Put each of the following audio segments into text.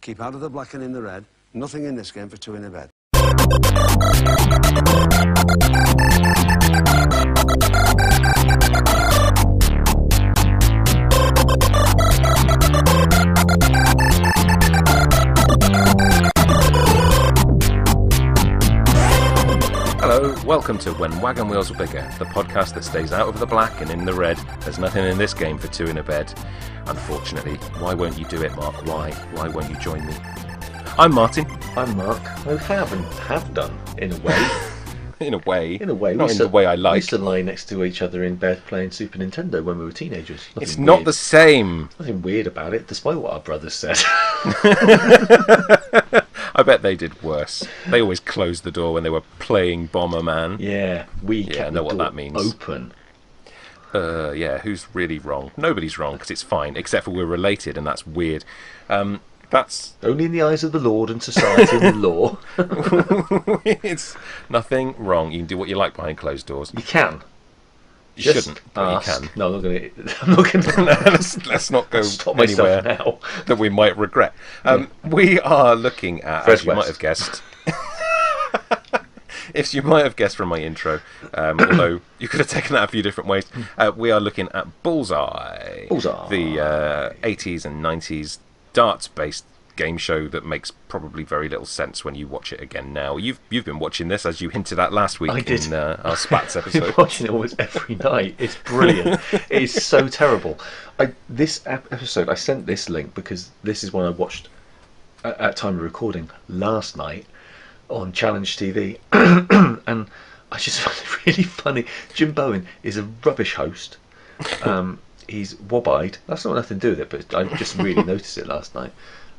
Keep out of the black and in the red. Nothing in this game for two in a bed. Hello, welcome to When Wagon Wheels Are Bigger, the podcast that stays out of the black and in the red. There's nothing in this game for two in a bed. Unfortunately, why won't you do it, Mark? Why won't you join me? I'm Martin. I'm Mark. We have done, in a way. In a way. Not in the way I like. We used to lie next to each other in bed playing Super Nintendo when we were teenagers. It's not the same. Nothing weird about it, despite what our brothers said. I bet they did worse. They always closed the door when they were playing Bomberman. Yeah, we kept the door open. Yeah, who's really wrong? Nobody's wrong, because it's fine, except for we're related, and that's weird. That's only in the eyes of the Lord and society and the law. It's nothing wrong. You can do what you like behind closed doors. You can. You just shouldn't, but you can. No, I'm not going to. Let's not go stop anywhere now that we might regret. We are looking at, Fred as you West. Might have guessed, if you might have guessed from my intro, although you could have taken that a few different ways, we are looking at Bullseye. Bullseye. The 80s and 90s. Darts-based game show that makes probably very little sense when you watch it again now. You've been watching this, as you hinted at last week in our Spats episode. I've been watching it almost every night. It's brilliant. It is so terrible. This episode, I sent this link because this is one I watched at time of recording last night on Challenge TV, and I just found it really funny. Jim Bowen is a rubbish host. He's wob-eyed. That's not nothing to do with it, but I just really noticed it last night.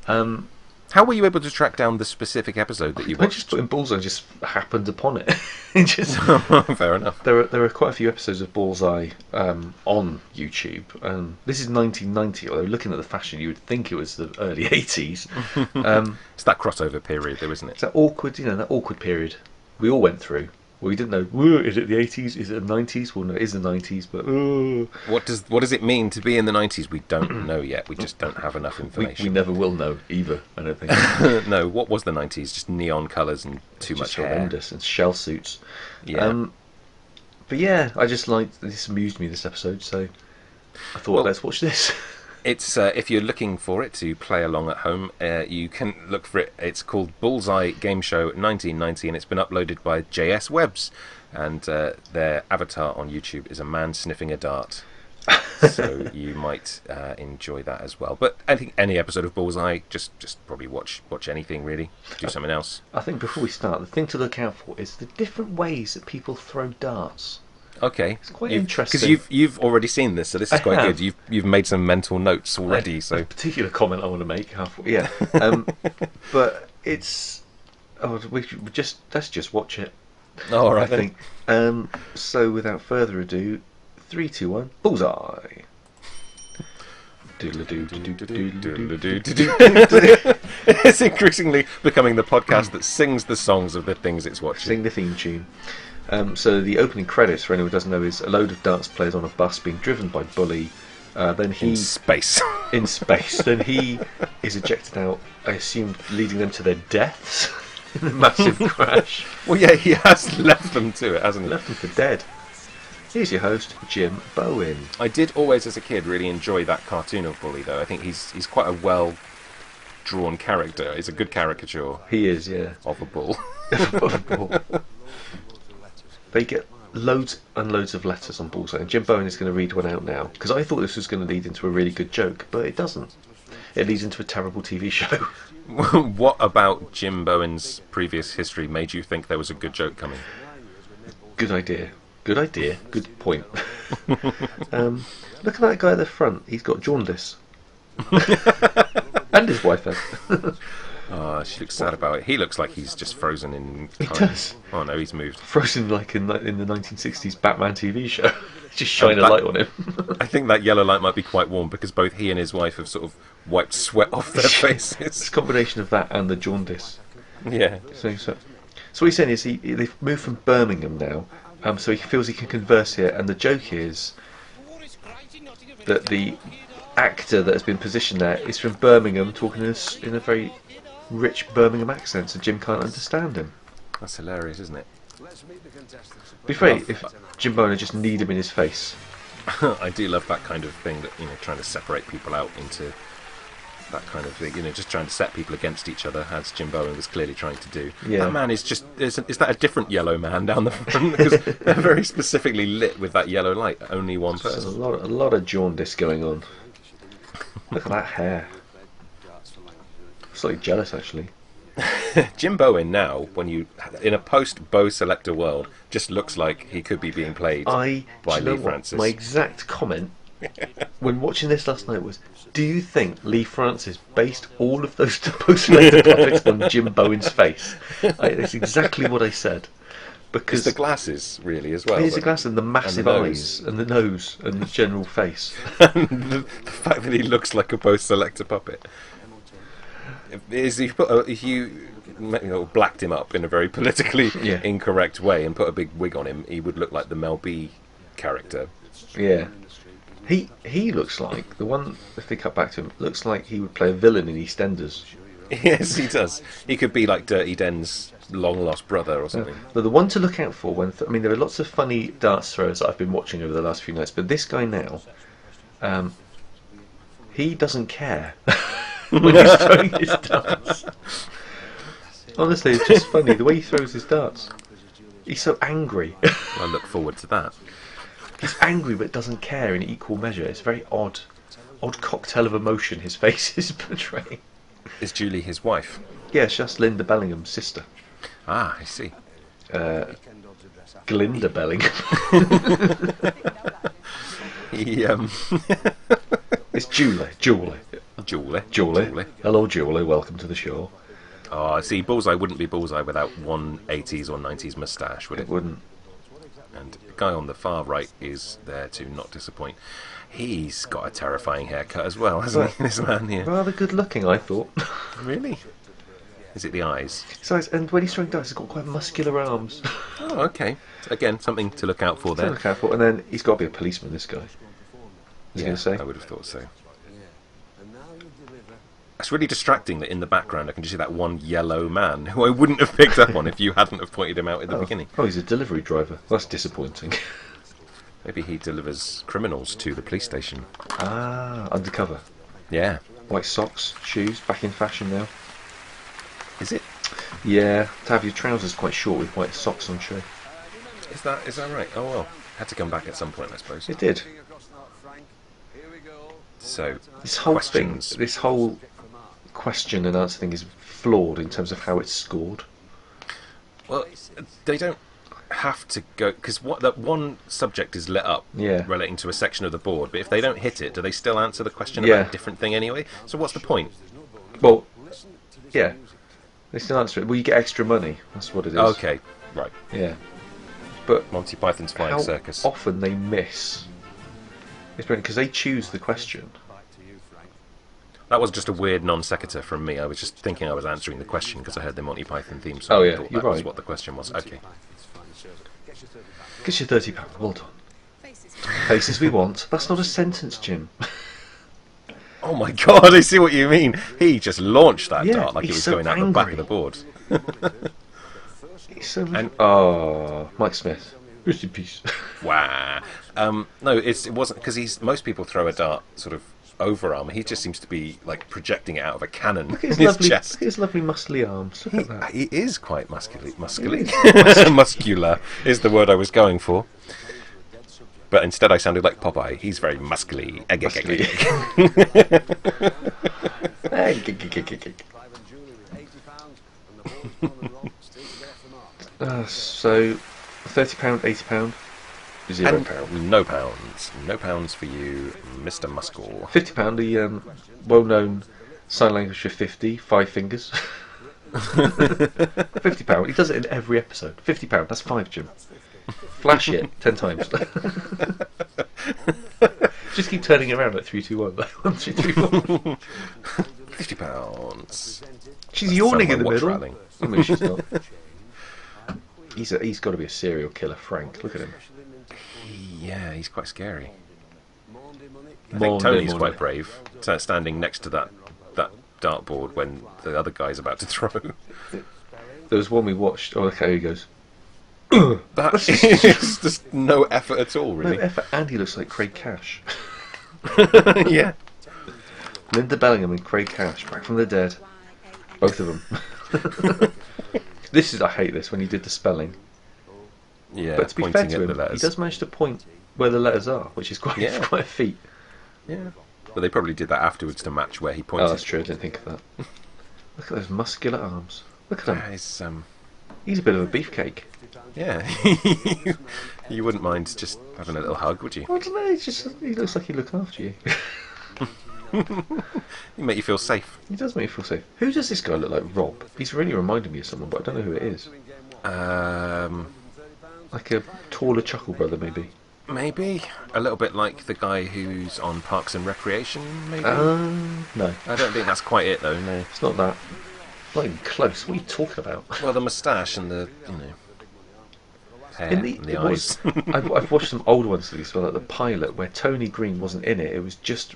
How were you able to track down the specific episode that you watched? I just put in Bullseye and just happened upon it. Fair enough. There are quite a few episodes of Bullseye on YouTube. This is 1990, although looking at the fashion, you would think it was the early 80s. It's that crossover period, though, isn't it? It's that awkward, that awkward period we all went through. We didn't know, is it the 80s? Is it the 90s? Well, no, it is the 90s, but... What does it mean to be in the 90s? We don't know yet. We just don't have enough information. We never will know, either, I don't think. No, what was the 90s? Just neon colours and too much hair. Just horrendous, and shell suits. Yeah. But yeah, I just liked... This amused me, this episode, so I thought, let's watch this. It's if you're looking for it to play along at home, you can look for it. It's called Bullseye Game Show 1990, and it's been uploaded by JS Webs, and their avatar on YouTube is a man sniffing a dart. So you might enjoy that as well. But I think any episode of Bullseye, just probably watch anything really. Do something else. I think before we start, the thing to look out for is the different ways that people throw darts. Okay, it's quite interesting because you've already seen this, so this is quite good. You've made some mental notes already. So a particular comment I want to make halfway. Yeah, but it's let's just watch it. Oh, all right, I think. So without further ado, 3, 2, 1, Bullseye. It's increasingly becoming the podcast that sings the songs of the things it's watching. Sing the theme tune. So the opening credits, for anyone who doesn't know, is a load of darts players on a bus being driven by Bully. Then he in space. Then he is ejected out. I assume leading them to their deaths in a massive crash. Well, yeah, he has left them to it, hasn't he? Left them for dead. Here's your host, Jim Bowen. I did always, as a kid, really enjoy that cartoon of Bully, though. I think he's quite a well-drawn character. He's a good caricature. He is, yeah, of a bull. They get loads and loads of letters on Bullseye, and Jim Bowen is going to read one out now, because I thought this was going to lead into a really good joke, but it doesn't. It leads into a terrible TV show. What about Jim Bowen's previous history made you think there was a good joke coming? Good idea. Good point. Look at that guy at the front. He's got jaundice. And his wife. Oh, she looks sad about it. He looks like he's just frozen in time. He does. Oh no, he's moved. Frozen like in the 1960s Batman TV show. Just shine a light on him. I think that yellow light might be quite warm, because both he and his wife have sort of wiped sweat off their faces. It's a combination of that and the jaundice. Yeah. So what he's saying is they've moved from Birmingham now, so he feels he can converse here, and the joke is that the actor that has been positioned there is from Birmingham, talking in a very rich Birmingham accent, so Jim can't understand him. That's hilarious, isn't it? Be great if Jim Bowen just kneed him in his face. I do love that kind of thing, that, you know, trying to separate people out into that kind of thing, you know, just trying to set people against each other, as Jim Bowen was clearly trying to do. Yeah. That man is just, is that a different yellow man down the front? Because they're very specifically lit with that yellow light, only one person. There's a lot of jaundice going on. Look at that hair. I'm slightly jealous, actually. Jim Bowen now, when you in a post Bo' Selecta world, just looks like he could be being played by Leigh Francis. My exact comment when watching this last night was, do you think Leigh Francis based all of those Bo' Selecta graphics on Jim Bowen's face? That's exactly what I said. Because it's the glasses, really, as well. It's the glasses and the massive eyes and the nose and the general face. And the fact that he looks like a Bo' Selecta puppet. Is if you blacked him up in a very politically incorrect way and put a big wig on him, he would look like the Mel B character. Yeah, he looks like the one. If they cut back to him, looks like he would play a villain in EastEnders. Yes, he does. He could be like Dirty Den's long lost brother or something. The one to look out for. When I mean, there are lots of funny darts throwers that I've been watching over the last few nights, but this guy now, he doesn't care. When he's throwing his darts. Honestly, it's just funny the way he throws his darts. He's so angry. I look forward to that. He's angry but doesn't care in equal measure. It's a very odd cocktail of emotion his face is portraying. Is Julie his wife? Yes, just Linda Bellingham's sister. Ah, I see. Glynda Bellingham. It's Julie. Hello, Julie. Welcome to the show. Ah, see, Bullseye wouldn't be Bullseye without one 80s or 90s moustache, would it? It wouldn't. And the guy on the far right is there to not disappoint. He's got a terrifying haircut as well, hasn't he? This man here. Rather good looking, I thought. Really? Is it the eyes? His eyes, and when he's throwing dice, he's got quite muscular arms. Oh, okay. Again, something to look out for there. Look out for, and then he's got to be a policeman. This guy. Is he going to say? I would have thought so. It's really distracting that in the background I can just see that one yellow man who I wouldn't have picked up on if you hadn't have pointed him out at the beginning. Oh, he's a delivery driver. That's disappointing. Maybe he delivers criminals to the police station. Ah, undercover. Yeah. White socks, shoes, back in fashion now. Is it? Yeah, to have your trousers quite short with white socks on show. Is that right? Oh well, had to come back at some point, I suppose. It did. So this whole question and answer thing is flawed in terms of how it's scored. Well, they don't have to go, because that one subject is lit up relating to a section of the board, but if they don't hit it, do they still answer the question about a different thing anyway? So what's the point? Well, yeah, they still answer it. Well, you get extra money, that's what it is. Okay, right. Yeah, but Monty Python's Flying Circus, how often they miss. It's brilliant because they choose the question. That was just a weird non sequitur from me. I was just thinking I was answering the question because I heard the Monty Python theme song. Oh yeah, you're right. That was what the question was. Okay. Gets you £30. Well done. Faces we want. That's not a sentence, Jim. Oh my God! I see what you mean. He just launched that dart like it was going out the back of the board. He's so angry. Oh, Mike Smith. Rest in peace. Wow. No, it wasn't because most people throw a dart sort of overarm. He just seems to be like projecting it out of a cannon. Look at his chest. Look at his lovely muscly arms. Look at that. He is quite muscular. Muscular is the word I was going for, but instead I sounded like Popeye. He's very muscly. So £30, £80. £0. No pounds. No pounds for you, Mr. Muscle. £50, the well-known sign language for 50, 5 fingers. £50. He does it in every episode. £50. That's 5, Jim. Flash it 10 times. Just keep turning it around like 3, 2, 1. Like 1, 2, 3, 4. £50. She's yawning in the middle. Rattling. I mean, she's not. He's got to be a serial killer, Frank. Look at him. Yeah, he's quite scary. I think Tony's quite brave, standing next to that dartboard when the other guy's about to throw. There was one we watched. Oh, okay, here he goes. That is just no effort at all, really. No effort, and he looks like Craig Cash. Yeah. Linda Bellingham and Craig Cash, back from the dead. Both of them. This is, I hate this, when he did the spelling. Yeah, but to be fair to him, he does manage to point where the letters are, which is quite a feat. Yeah. But they probably did that afterwards to match where he pointed. Oh, that's true, I didn't think of that. Look at those muscular arms. Look at him. He's a bit of a beefcake. Yeah. You wouldn't mind just having a little hug, would you? I don't know, he looks like he'd look after you. He makes you feel safe. He does make you feel safe. Who does this guy look like? Rob? He's really reminded me of someone, but I don't know who it is. Like a taller Chuckle Brother, maybe. Maybe. A little bit like the guy who's on Parks and Recreation, maybe? No. I don't think that's quite it, though, no. It's not that. Not even close. What are you talking about? Well, the moustache and the, hair and the eyes. I've watched some old ones as well, like the pilot, where Tony Green wasn't in it. It was just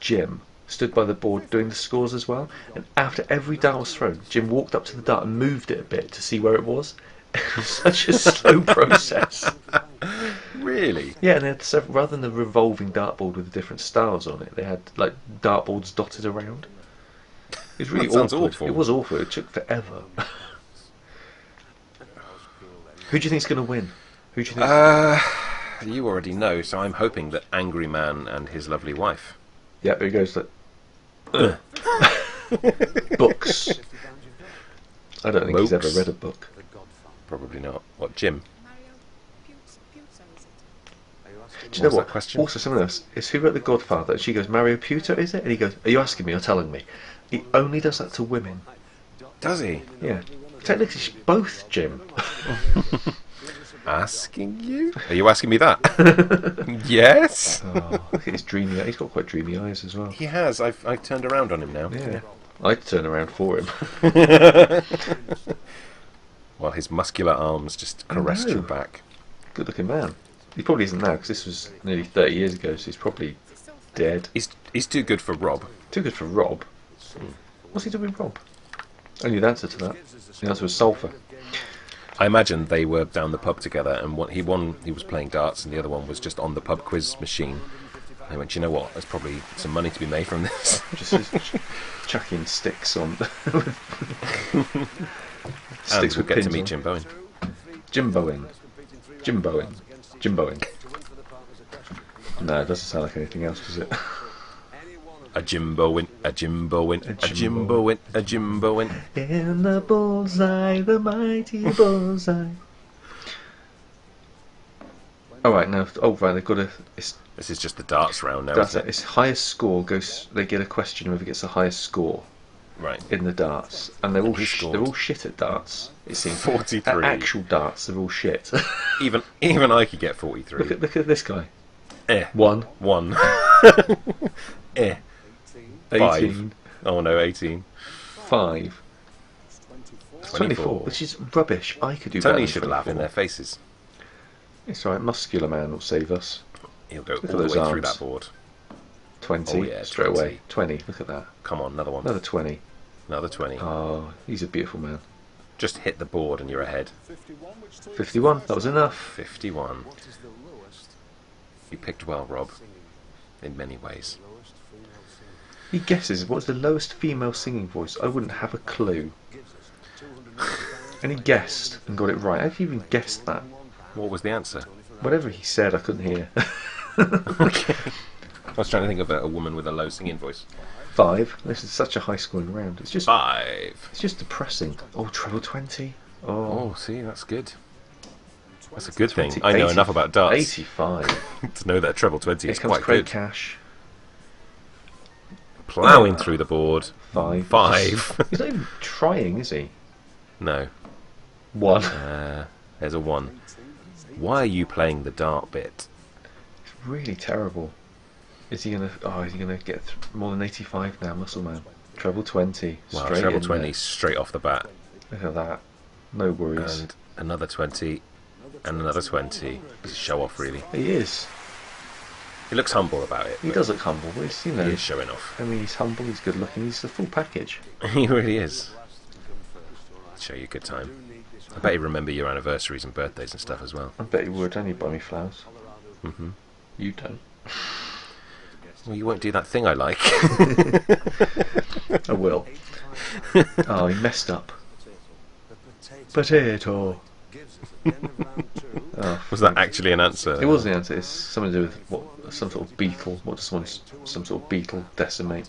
Jim stood by the board doing the scores as well. And after every dart was thrown, Jim walked up to the dart and moved it a bit to see where it was. It was such a slow process. Really? Yeah, and they had several, rather than the revolving dartboard with the different stars on it, they had like dartboards dotted around. It was really awful. It was awful. It took forever. Who do you think's going to win? Who do you think? You already know, so I'm hoping that Angry Man and his lovely wife. Yeah, there he goes. Books. I don't think he's ever read a book. Probably not. What, Jim? Do you know what? Question? Also, someone else is who wrote The Godfather, and she goes, Mario Puzo, is it? And he goes, are you asking me or telling me? He only does that to women. Does he? Yeah. Technically, she's both, Jim. Asking you? Are you asking me that? Yes. Oh, look at his dreamy. He's got quite dreamy eyes as well. He has. I've turned around on him now. Yeah. I'd turn around for him. While his muscular arms just caressed your back. Good-looking man. He probably isn't now because this was nearly 30 years ago, so he's probably dead. He's too good for Rob. Too good for Rob. Hmm. What's he doing with Rob? Only the answer to that. The answer was sulphur. I imagine they were down the pub together, and he was playing darts, and the other one was just on the pub quiz machine. And they went, you know what? There's probably some money to be made from this. Just chucking sticks on. Sticks would get to meet Jim Bowen. Jim Bowen. Jim Bowen. Jim Bowen. No, it doesn't sound like anything else, does it? A Jim Bowen, a Jim Bowen, a Jim Bowen, a Jim Bowen. In the bullseye, the mighty bullseye. All right, now, they've got a. This is just the darts round now. That's it. It's highest score goes. They get a question whoever gets the highest score. Right. In the darts, and they're all shit at darts. It seems 43. At actual darts, they're all shit. even I could get 43. Look at this guy. One. Eh. 18. Oh no, 18. 5. 24. Which is rubbish. I could do better. Tony should laugh in their faces. It's alright, muscular man will save us. He'll go all the way through that board. 20, oh, yeah, straight away. 20, look at that. Come on, another one. Another 20. Another 20. Oh, he's a beautiful man. Just hit the board and you're ahead. 51, that was enough. 51. You picked well, Rob. In many ways. He guesses, what's the lowest female singing voice? I wouldn't have a clue. And he guessed and got it right. How have you even guessed that? What was the answer? Whatever he said, I couldn't hear. Okay. I was trying to think of a woman with a low singing voice. 5. This is such a high scoring round. It's just 5. It's just depressing. Oh, treble 20. Oh, see, that's good. That's a good thing. I know enough about darts. 85. To know that treble 20 is quite good. Here comes Craig Cash. Ploughing through the board. 5. He's not even trying, is he? No. 1. There's a 1. Why are you playing the dart bit? It's really terrible. Is he gonna get more than 85 now, Muscle Man? Treble 20. Wow, treble 20 straight off the bat. Look at that. No worries. And another 20. And another 20. He's a show off, really. He is. He looks humble about it. He does look humble, but he's, you know, he is showing off. I mean, he's humble, he's good looking, he's the full package. He really is. Show you a good time. I bet he'd remember your anniversaries and birthdays and stuff as well. I bet he would, and he'd buy me flowers. Mm-hmm. You don't. Well, you won't do that thing I like. I will. Oh, he messed up. Potato. Oh, was that actually an answer? It was the answer. It's something to do with what, some sort of beetle. What does some sort of beetle decimate?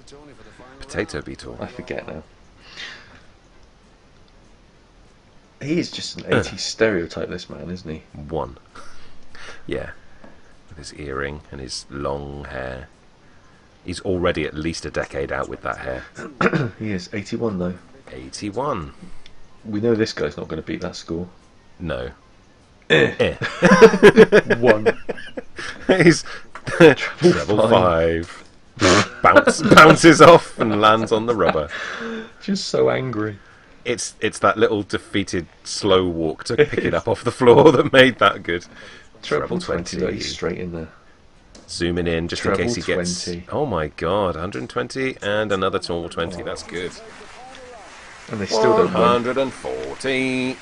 Potato beetle. I forget now. He is just an 80s stereotype, this man, isn't he? One. Yeah. With his earring and his long hair. He's already at least a decade out with that hair. He is. 81, though. 81. We know this guy's not going to beat that score. No. One. He's treble five. Bounces off and lands on the rubber. Just so angry. It's that little defeated slow walk to pick it up off the floor that made that good. Treble 20. He's straight in there. Zooming in just treble in case he gets... 20. Oh my god, 120 and another treble 20. Oh. That's good. And they still don't win. 140.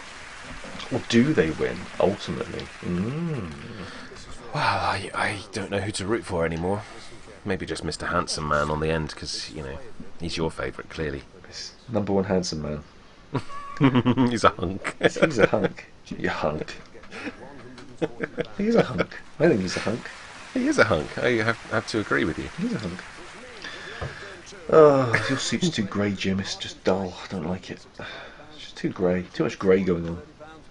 Or do they win, ultimately? Mm. Well, I don't know who to root for anymore. Maybe just Mr. Handsome Man on the end, because, you know, he's your favourite, clearly. It's number one Handsome Man. He's a hunk. He's a hunk. You hunk. He's a hunk. I think he's a hunk. He is a hunk. I have to agree with you. He's a hunk. Oh, your suit's too grey, Jim. It's just dull. I don't like it. It's just too grey. Too much grey going on.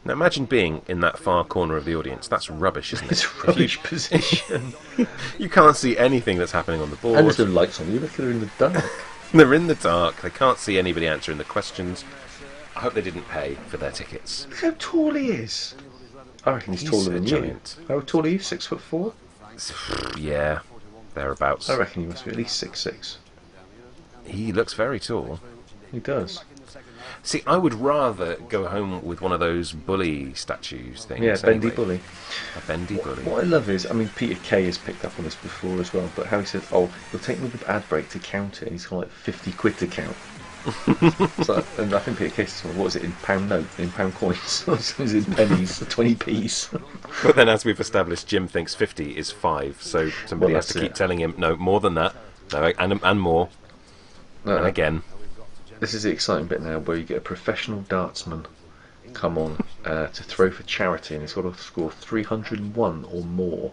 Now imagine being in that far corner of the audience. That's rubbish, isn't it? It's a rubbish position. You can't see anything that's happening on the board. And there's no lights on you. Look, they're in the dark. They're in the dark. They can't see anybody answering the questions. I hope they didn't pay for their tickets. Look how tall he is. I reckon he's taller than giant. You. How tall are you? 6'4"? Yeah, thereabouts. I reckon you must be at least 6'6". He looks very tall. He does. See, I would rather go home with one of those bully statues things. Yeah, bendy bully. A bendy bully. What I love is, I mean, Peter Kay has picked up on this before as well, but how he said, oh, you'll take me the ad break to count it, and he's got like 50 quid to count. So, and I think Peter Kay said, what was it, in pound note, in pound coins? It was in pennies, 20p's. But then, as we've established, Jim thinks 50 is 5, so somebody has to keep telling him, no, more than that, no, and more, and again. This is the exciting bit now, where you get a professional dartsman come on to throw for charity, and he's got to score 301 or more.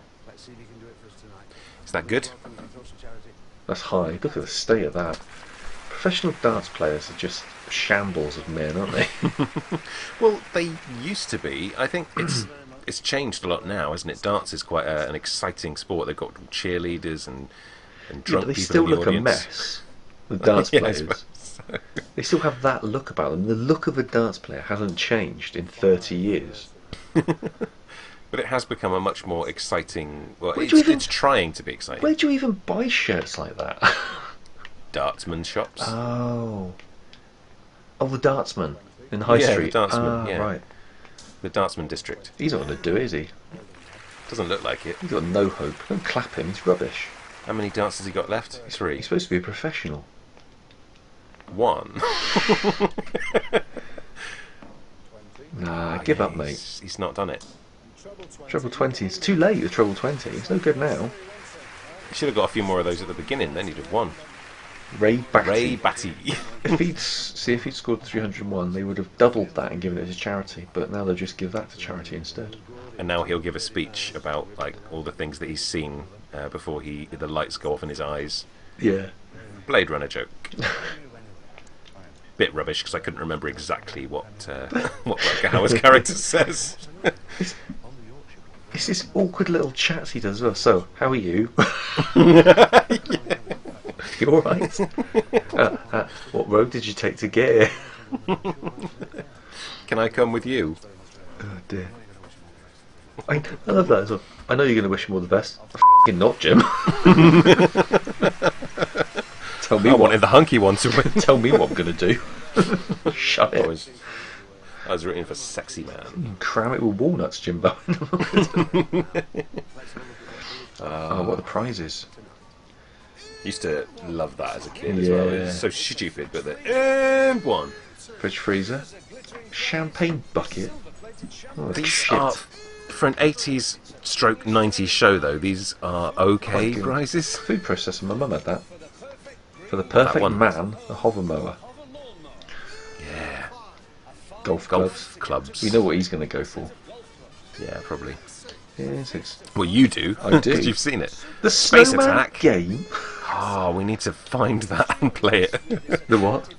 Is that good? That's high. Look at the state of that. Professional darts players are just shambles of men, aren't they? Well, they used to be. I think it's changed a lot now, isn't it? Darts is quite an exciting sport. They've got cheerleaders and drunk people in the audience. They still look a mess. The darts players. They still have that look about them. The look of a darts player hasn't changed in 30 years. But it has become a much more exciting... Well, it's trying to be exciting. Where do you even buy shirts like that? Dartsman shops. Oh. Oh, the Dartsman in High Street. The Dartsman, right. The Dartsman district. He's not going to do it, is he? Doesn't look like it. He's got no hope. Don't clap him, he's rubbish. How many darts has he got left? 3. He's supposed to be a professional. 1. Nah, give up, mate. He's not done it. Treble 20. It's too late with treble 20. It's no good now. He should have got a few more of those at the beginning. Then he'd have won. Ray Batty. If he'd scored 301, they would have doubled that and given it to charity. But now they'll just give that to charity instead. And now he'll give a speech about like all the things that he's seen before the lights go off in his eyes. Yeah. Blade Runner joke. Bit rubbish because I couldn't remember exactly what Howard's character says. It's this awkward little chats he does as well. So, how are you? You all right? What road did you take to get here? Can I come with you? Oh dear. I love that as well. I know you're going to wish him all the best. F***ing not, Jim. Tell me I wanted the hunky one to win. Tell me what I'm going to do. Shut it. I was written for sexy man. Cram it with walnuts, Jim Bowen. What are the prizes? Used to love that as a kid as well. It's so stupid, but the one. Fridge freezer. Champagne bucket. Oh, these are, for an 80s stroke 90s show though, these are okay prizes. Food processor, my mum had that. For the perfect man, a hover mower. Yeah. Golf clubs. You know what he's going to go for. Yeah, probably. Yes, it's... Well, you do. I do. Because you've seen it. The Space Attack game. Oh, we need to find that and play it. The what?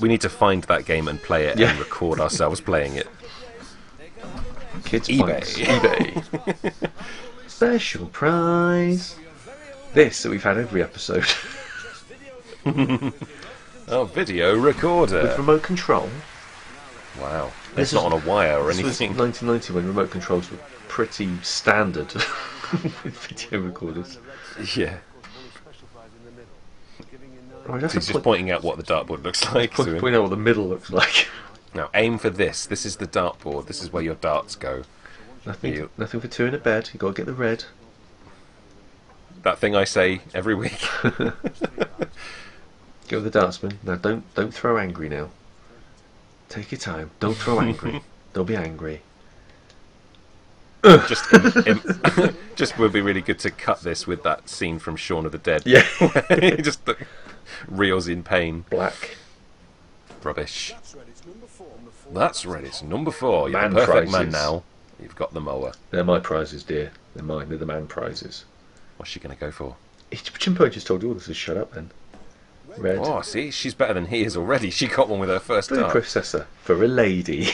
We need to find that game and play it and record ourselves playing it. Kids eBay. Special prize. This that we've had every episode. Our video recorder. With remote control. Wow. It's not on a wire or anything. This was 1990 when remote controls were pretty standard with video recorders. Yeah. Right, so he's just pointing out what the dartboard looks like. Pointing out what the middle looks like. Now aim for this. This is the dartboard. This is where your darts go. Nothing for two in a bed. You've got to get the red. That thing I say every week. Go with the dartsman. Now don't throw angry now. Take your time. Don't throw angry. Don't be angry. Just would be really good to cut this with that scene from Shaun of the Dead. Yeah. Just reels in pain. Black. Rubbish. That's right, it's number four. You're the perfect man now. You've got the mower. They're my prizes, dear. They're mine. They're the man prizes. What's she going to go for? Chimpo just told you all this is shut up then. Red. Oh, see, she's better than he is already. She got one with her first dart. Food processor for a lady.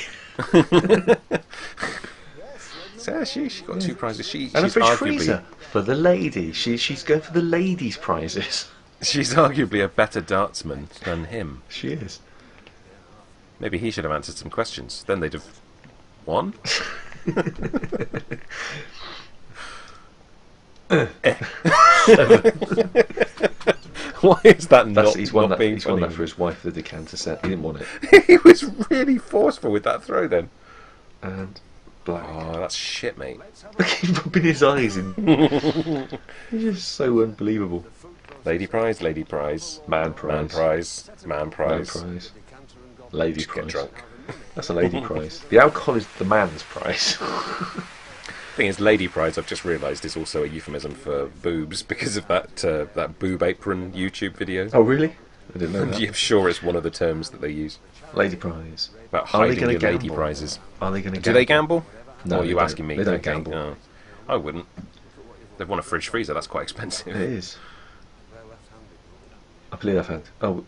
So she got two prizes. And a fridge freezer for the lady. She's going for the ladies' prizes. She's arguably a better dartsman than him. She is. Maybe he should have answered some questions. Then they'd have won. Why is that not being funny? He's won that for his wife, the decanter set. He didn't want it. He was really forceful with that throw then. And black. Oh, that's shit, mate. Look, he's rubbing his eyes in. It's just so unbelievable. Lady prize, lady prize. Man prize. Man prize. Man prize. Man prize. Lady prize. Get drunk. That's a lady prize. The alcohol is the man's prize. Thing is, lady prize, I've just realised, is also a euphemism for boobs because of that that boob apron YouTube video. Oh, really? I didn't know that. I'm sure it's one of the terms that they use. Lady prize. About hiding your lady prizes. Are they going to gamble? Do they gamble? No, or are you asking me? They don't gamble. No. I wouldn't. They've won a fridge freezer. That's quite expensive. It is. I play left-handed. Oh.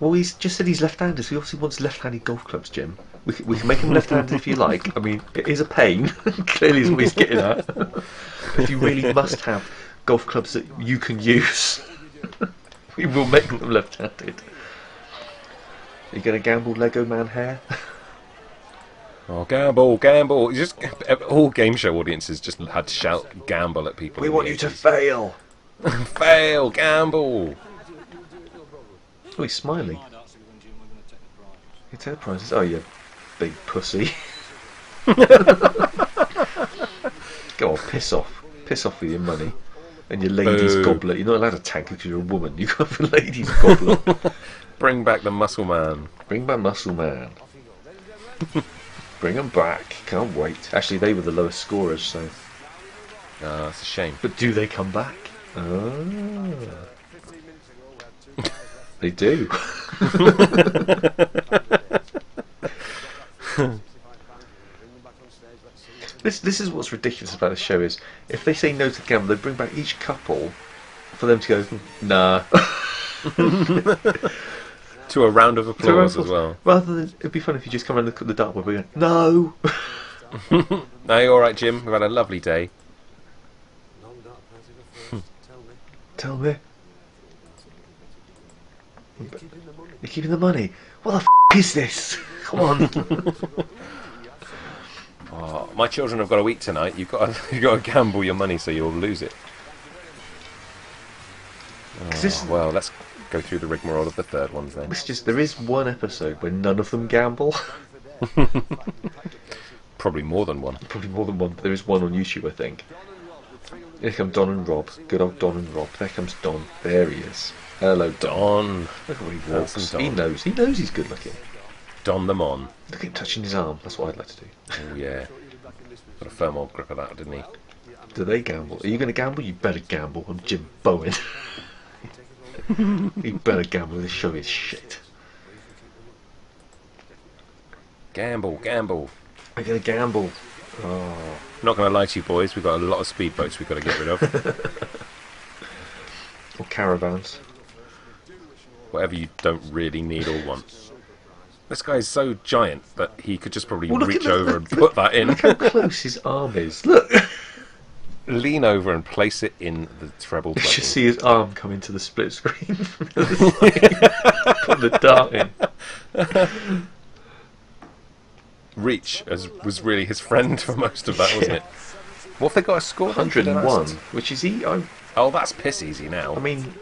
Well, he's just said he's left-handed, so he obviously wants left-handed golf clubs, Jim. We can make him left-handed if you like. I mean, it is a pain. Clearly is what he's getting at. If you really must have golf clubs that you can use, we will make them left-handed. Are you going to gamble, Lego Man hair? Oh, gamble, gamble. Just all game show audiences just had to shout gamble at people. We want you to fail. Fail, gamble. Oh, he's smiling. It's prizes. Oh, you big pussy. Go on, piss off. Piss off with your money. And your ladies' goblet. You're not allowed to tank because you're a woman. You've got the ladies' goblet. Bring back the muscle man. Bring back muscle man. Bring them back. Can't wait. Actually, they were the lowest scorers, so... Ah, it's a shame. But do they come back? Oh... They do. This is what's ridiculous about the show is if they say no to the gamble, they bring back each couple for them to go nah. To a round of applause as well. Rather than it'd be fun if you just come around the dartboard and go no. No, you're all right, Jim. We've had a lovely day. Tell me. You're keeping the money. What the f*** is this? Come on. Oh, my children have got to eat tonight. You've got to gamble your money so you'll lose it. Oh, well, let's go through the rigmarole of the third ones then. There is one episode where none of them gamble. Probably more than one. Probably more than one. There is one on YouTube, I think. Here come Don and Rob. Good old Don and Rob. There comes Don. There he is. Hello, Don. Look at what he walks. He knows. He knows he's good looking. Don them on. Look at him touching his arm. That's what I'd like to do. Oh, yeah. Got a firm old grip of that, didn't he? Do they gamble? Are you going to gamble? You better gamble. I'm Jim Bowen. You better gamble. This show is shit. Gamble, gamble. I'm going to gamble. Oh. Not going to lie to you, boys. We've got a lot of speedboats we've got to get rid of. Or caravans. Whatever you don't really need or want. This guy's so giant that he could just probably reach over and put that in. Look how close his arm is. Look. Lean over and place it in the treble button. You should see his arm come into the split screen. From the dart in. Reach was really his friend for most of that, yeah. Wasn't it? What if they got a score? 101, which is easy. Oh, that's piss easy now. I mean,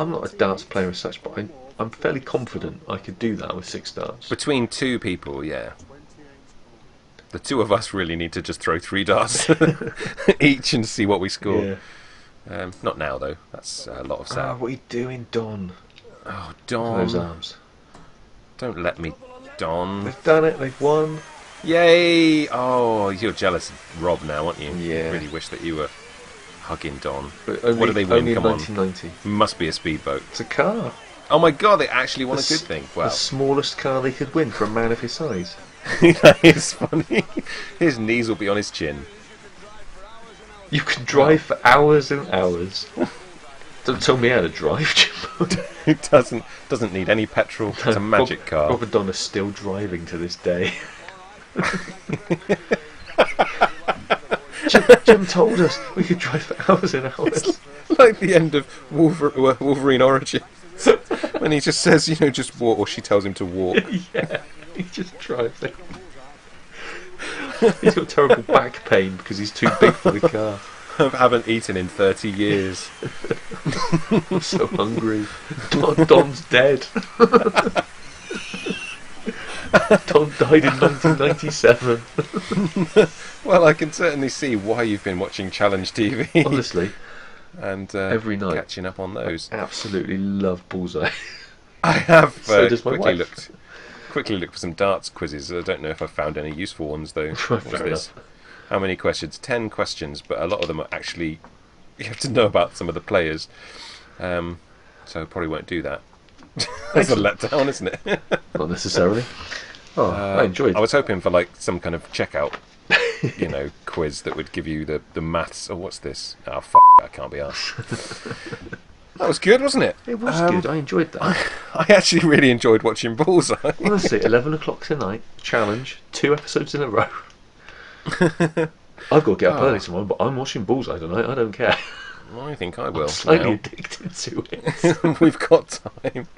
I'm not a darts player as such, but I'm fairly confident I could do that with 6 darts. Between 2 people, yeah. The 2 of us really need to just throw 3 darts each and see what we score. Yeah. Not now, though. That's a lot of sad. What are you doing, Don? Oh, Don. Those arms. Don't let me... Don. They've done it, they've won. Yay! Oh, you're jealous of Rob now, aren't you? Yeah. I really wish that you were hugging Don. But only, what do they win? Only in 1990. Must be a speedboat. It's a car. Oh my god, they actually won a good thing. Wow. The smallest car they could win for a man of his size. That is funny. His knees will be on his chin. You can drive for hours and hours. Don't tell me how to drive, Jim. It doesn't need any petrol. It's a magic car. Rob and Don are still driving to this day. Jim told us we could drive for hours and hours. It's like the end of Wolverine Origins. When he just says, you know, just walk, or she tells him to walk. Yeah, he just drives it. He's got terrible back pain because he's too big for the car. I haven't eaten in 30 years. I'm so hungry. Don's dead. Don died in 1997. Well, I can certainly see why you've been watching Challenge TV. Honestly. And every night. Catching up on those. I absolutely love Bullseye. I have quickly looked for some darts quizzes. I don't know if I found any useful ones, though. How many questions? 10 questions, but a lot of them are actually... You have to know about some of the players. So I probably won't do that. That's a letdown, isn't it? Not necessarily. Oh, I enjoyed it. I was hoping for like some kind of checkout, you know, quiz that would give you the maths. Oh, what's this? Oh, f***, I can't be arsed. That was good, wasn't it? It was good. I enjoyed that. I actually really enjoyed watching Bullseye. Honestly, 11 o'clock tonight, Challenge, 2 episodes in a row. I've got to get up early tomorrow, but I'm watching Bullseye tonight. I don't care. I think I will. I'm slightly addicted to it. We've got time.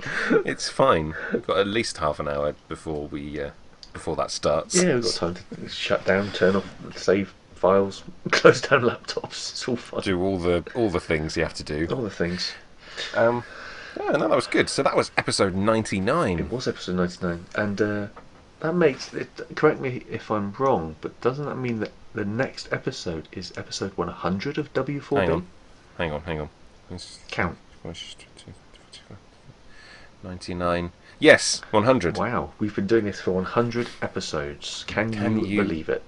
It's fine. We've got at least half an hour before that starts. Yeah, we've got time to shut down, turn off, save files, close down laptops. It's all fun. Do all the things you have to do. All the things. Yeah, no, that was good. So that was episode 99. It was episode 99, and. That makes it, correct me if I'm wrong, but doesn't that mean that the next episode is episode 100 of W4B? Hang on. Count. 99. Yes, 100. Wow, we've been doing this for 100 episodes. Can you believe it?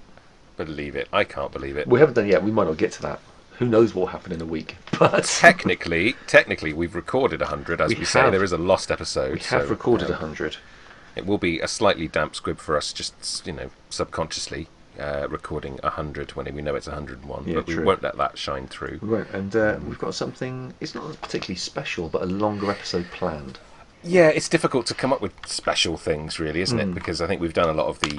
Believe it. I can't believe it. We haven't done it yet. We might not get to that. Who knows what will happen in a week? But technically, we've recorded 100. As we say, there is a lost episode. We have recorded 100. It will be a slightly damp squib for us, just, you know, subconsciously recording 100 when we know it's 101, yeah, but we won't let that shine through. Right, and we've got something, it's not particularly special, but a longer episode planned. Yeah, it's difficult to come up with special things, really, isn't it? Because I think we've done a lot of the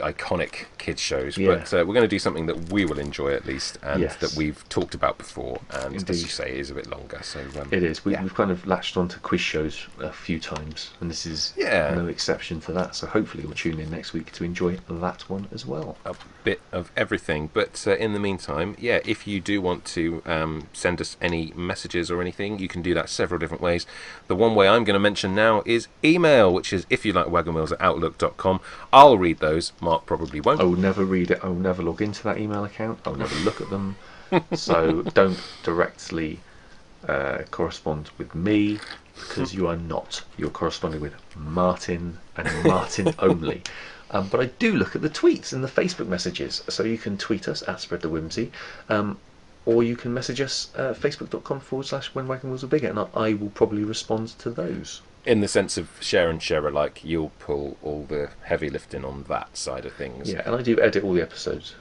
iconic kids shows, yeah. But we're going to do something that we will enjoy at least, and that we've talked about before, and as you say, it is a bit longer. So it is. We've kind of latched onto quiz shows a few times, and this is no exception to that. So hopefully, we'll tune in next week to enjoy that one as well. A bit of everything. But in the meantime, yeah, if you do want to send us any messages or anything, you can do that several different ways. The one way I'm going to mention now is email, which is ifyoulikewaggonwheels@outlook.com. I'll read those. Mark probably won't. I'll never read it. I'll never log into that email account. I'll never look at them. So don't directly correspond with me, because you are not. You're corresponding with Martin and Martin only. But I do look at the tweets and the Facebook messages. So you can tweet us at Spread the Whimsy, or you can message us facebook.com/whenwagonwheelsarbigger, and I will probably respond to those. In the sense of share and share alike, you'll pull all the heavy lifting on that side of things. Yeah, and I do edit all the episodes.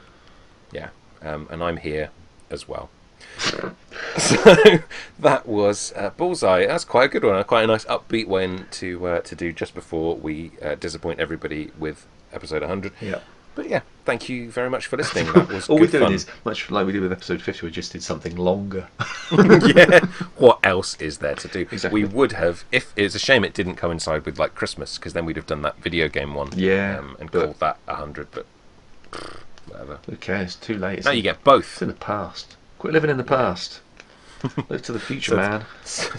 Yeah, and I'm here as well. So that was Bullseye. That's quite a good one. Quite a nice upbeat one to do just before we disappoint everybody with episode 100. Yeah. But yeah, thank you very much for listening. That was all we're doing fun. Is much like we did with episode 50. We just did something longer. Yeah. What else is there to do? Exactly. We would have. If it's a shame it didn't coincide with like Christmas, because then we'd have done that video game one. Yeah. And called that 100. But whatever. Who cares? Too late. Now you get both. It's in the past. Quit living in the past. Live to the future, says, man.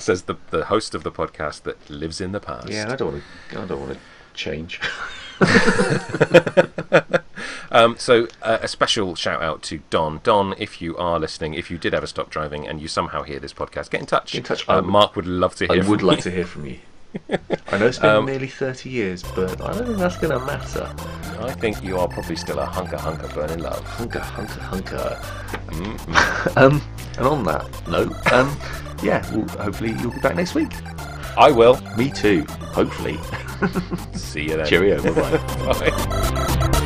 Says the host of the podcast that lives in the past. Yeah, I don't want to change. So a special shout out to Don. Don, if you are listening, if you did ever stop driving and you somehow hear this podcast, get in touch. Get in touch. Mark would love to hear. I would like to hear from you. I know it's been nearly 30 years, but I don't think that's going to matter. I think you are probably still a hunker burning love. Hunker. Mm-hmm. And on that note, yeah, hopefully you'll be back next week. I will. Me too, hopefully. See you then. Cheerio. Bye-bye. Bye.